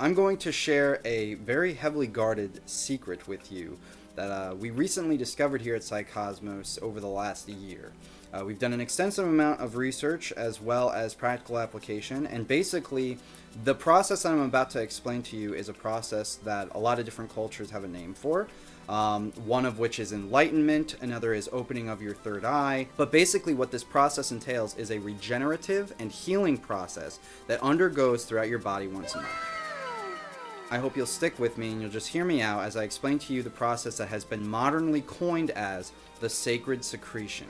I'm going to share a very heavily guarded secret with you that we recently discovered here at Psycosmos over the last year. We've done an extensive amount of research as well as practical application, and basically the process that I'm about to explain to you is a process that a lot of different cultures have a name for, one of which is enlightenment, another is opening of your third eye. But basically what this process entails is a regenerative and healing process that undergoes throughout your body once a month. I hope you'll stick with me and you'll just hear me out as I explain to you the process that has been modernly coined as the sacred secretion.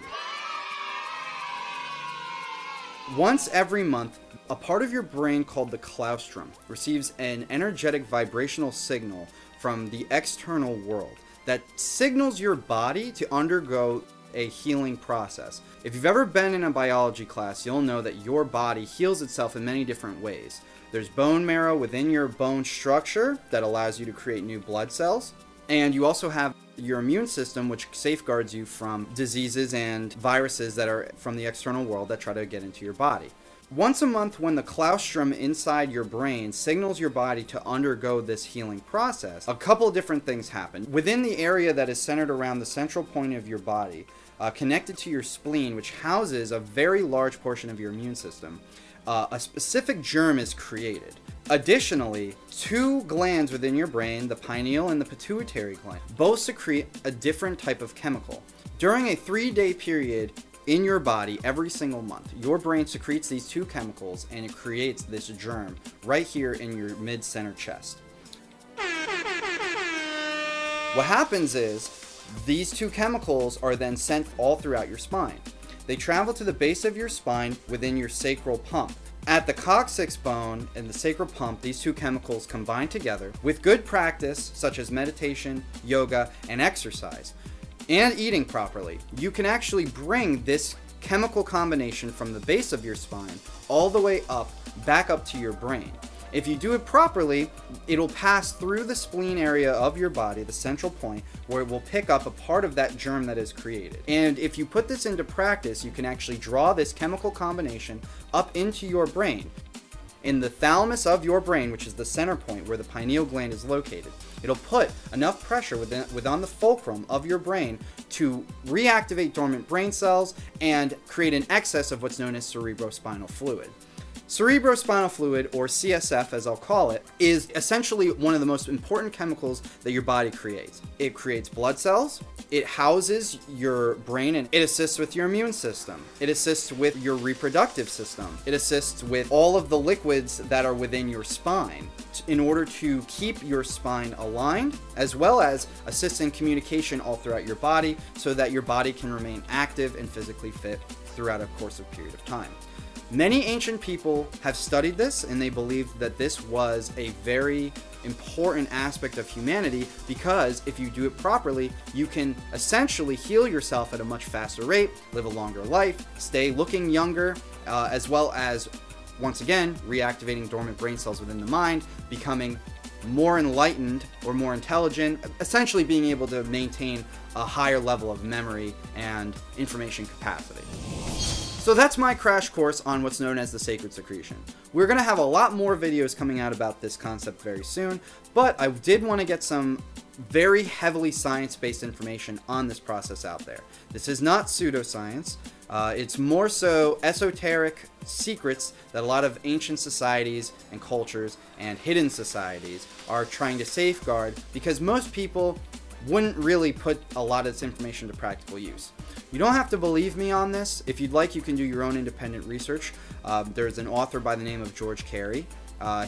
Once every month, a part of your brain called the claustrum receives an energetic vibrational signal from the external world that signals your body to undergo a healing process. If you've ever been in a biology class, you'll know that your body heals itself in many different ways. There's bone marrow within your bone structure that allows you to create new blood cells, and you also have your immune system, which safeguards you from diseases and viruses that are from the external world that try to get into your body. Once a month, when the claustrum inside your brain signals your body to undergo this healing process, a couple of different things happen. Within the area that is centered around the central point of your body, connected to your spleen, which houses a very large portion of your immune system, a specific germ is created. Additionally, two glands within your brain, the pineal and the pituitary gland, both secrete a different type of chemical. During a 3-day period in your body every single month, your brain secretes these two chemicals and it creates this germ right here in your mid-center chest. What happens is these two chemicals are then sent all throughout your spine. They travel to the base of your spine within your sacral pump. At the coccyx bone and the sacral pump, these two chemicals combine together with good practice such as meditation, yoga, and exercise, and eating properly. You can actually bring this chemical combination from the base of your spine all the way up, back up to your brain. If you do it properly, it'll pass through the spleen area of your body, the central point, where it will pick up a part of that germ that is created. And if you put this into practice, you can actually draw this chemical combination up into your brain. In the thalamus of your brain, which is the center point where the pineal gland is located, it'll put enough pressure within the fulcrum of your brain to reactivate dormant brain cells and create an excess of what's known as cerebrospinal fluid. Cerebrospinal fluid, or CSF as I'll call it, is essentially one of the most important chemicals that your body creates. It creates blood cells, it houses your brain, and it assists with your immune system. It assists with your reproductive system. It assists with all of the liquids that are within your spine in order to keep your spine aligned, as well as assist in communication all throughout your body so that your body can remain active and physically fit throughout a course of period of time. Many ancient people have studied this, and they believed that this was a very important aspect of humanity because if you do it properly, you can essentially heal yourself at a much faster rate, live a longer life, stay looking younger, as well as, once again, reactivating dormant brain cells within the mind, becoming more enlightened or more intelligent, essentially being able to maintain a higher level of memory and information capacity. So that's my crash course on what's known as the sacred secretion. We're going to have a lot more videos coming out about this concept very soon, but I did want to get some very heavily science-based information on this process out there. This is not pseudoscience. It's more so esoteric secrets that a lot of ancient societies and cultures and hidden societies are trying to safeguard because most people wouldn't really put a lot of this information to practical use. You don't have to believe me on this. If you'd like, you can do your own independent research. There's an author by the name of George Carey.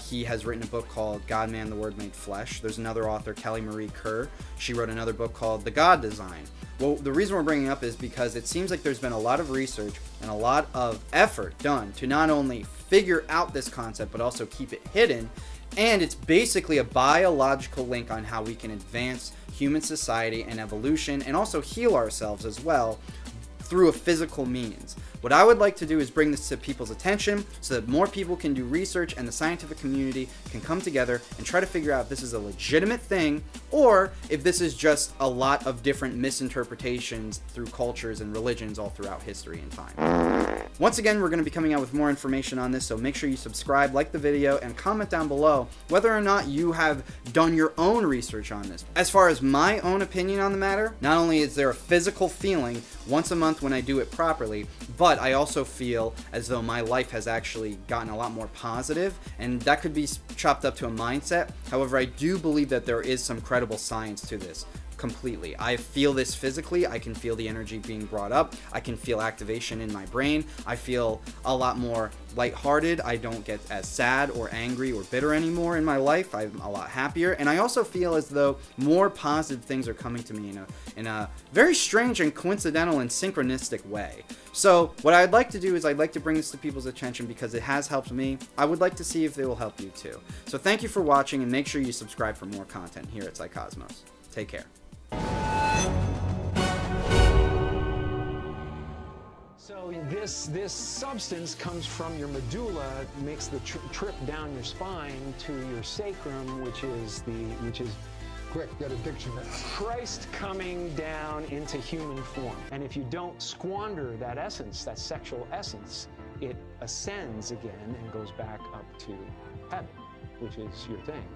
He has written a book called God, Man, The Word Made Flesh. There's another author, Kelly Marie Kerr. She wrote another book called The God Design. Well, the reason we're bringing it up is because it seems like there's been a lot of research and a lot of effort done to not only figure out this concept, but also keep it hidden. And it's basically a biological link on how we can advance human society and evolution and also heal ourselves as well through a physical means. What I would like to do is bring this to people's attention so that more people can do research and the scientific community can come together and try to figure out if this is a legitimate thing or if this is just a lot of different misinterpretations through cultures and religions all throughout history and time. Once again, we're going to be coming out with more information on this, so make sure you subscribe, like the video, and comment down below whether or not you have done your own research on this. As far as my own opinion on the matter, not only is there a physical feeling once a month when I do it properly, but I also feel as though my life has actually gotten a lot more positive, and that could be chopped up to a mindset. However, I do believe that there is some credible science to this. Completely. I feel this physically. I can feel the energy being brought up. I can feel activation in my brain. I feel a lot more lighthearted. I don't get as sad or angry or bitter anymore in my life. I'm a lot happier. And I also feel as though more positive things are coming to me in a very strange and coincidental and synchronistic way. So what I'd like to do is I'd like to bring this to people's attention because it has helped me. I would like to see if it will help you too. So thank you for watching, and make sure you subscribe for more content here at Psycosmos. Take care. So this substance comes from your medulla, makes the trip down your spine to your sacrum, which is quick, get a dictionary. Christ coming down into human form. And if you don't squander that essence, that sexual essence, it ascends again and goes back up to heaven, which is your thing.